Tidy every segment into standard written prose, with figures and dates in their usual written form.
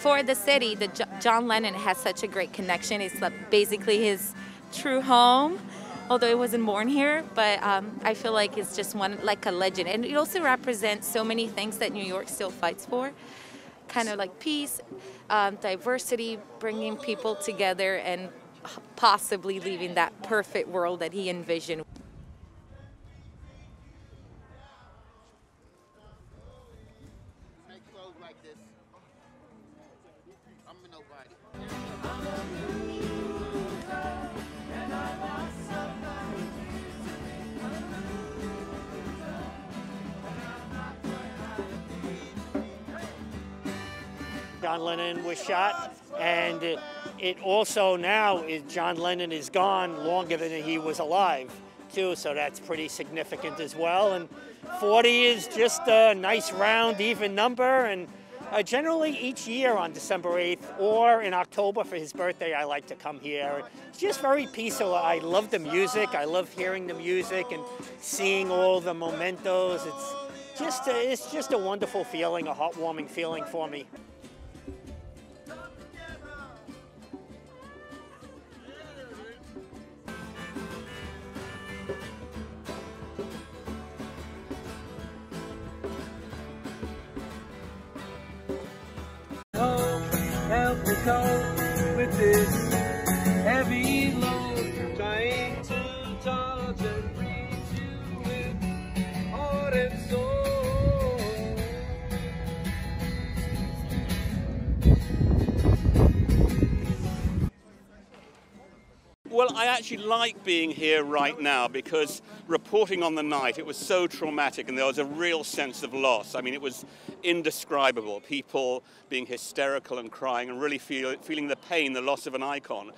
For the city, John Lennon has such a great connection. It's basically his true home, although he wasn't born here. But I feel like it's just like a legend. And it also represents so many things that New York still fights for. Kind of like peace, diversity, bringing people together, and possibly leaving that perfect world that he envisioned. Like this. I'm nobody. John Lennon was shot, and it also now is John Lennon is gone longer than he was alive, too, so that's pretty significant as well. And 40 is just a nice round, even number, and generally each year on December 8th or in October for his birthday, I like to come here. It's just very peaceful. I love the music. I love hearing the music and seeing all the mementos. It's just a wonderful feeling, a heartwarming feeling for me. Help me cope with this heavy load, trying to touch and reach you with heart and soul. Well, I actually like being here right now because reporting on the night, it was so traumatic and there was a real sense of loss. I mean, it was indescribable. People being hysterical and crying and really feeling the pain, the loss of an icon.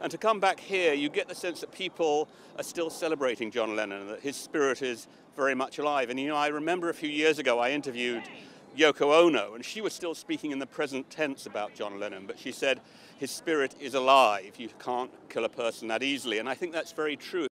And to come back here, you get the sense that people are still celebrating John Lennon and that his spirit is very much alive. And, you know, I remember a few years ago I interviewed Yoko Ono, and she was still speaking in the present tense about John Lennon, but she said his spirit is alive. You can't kill a person that easily. And I think that's very true.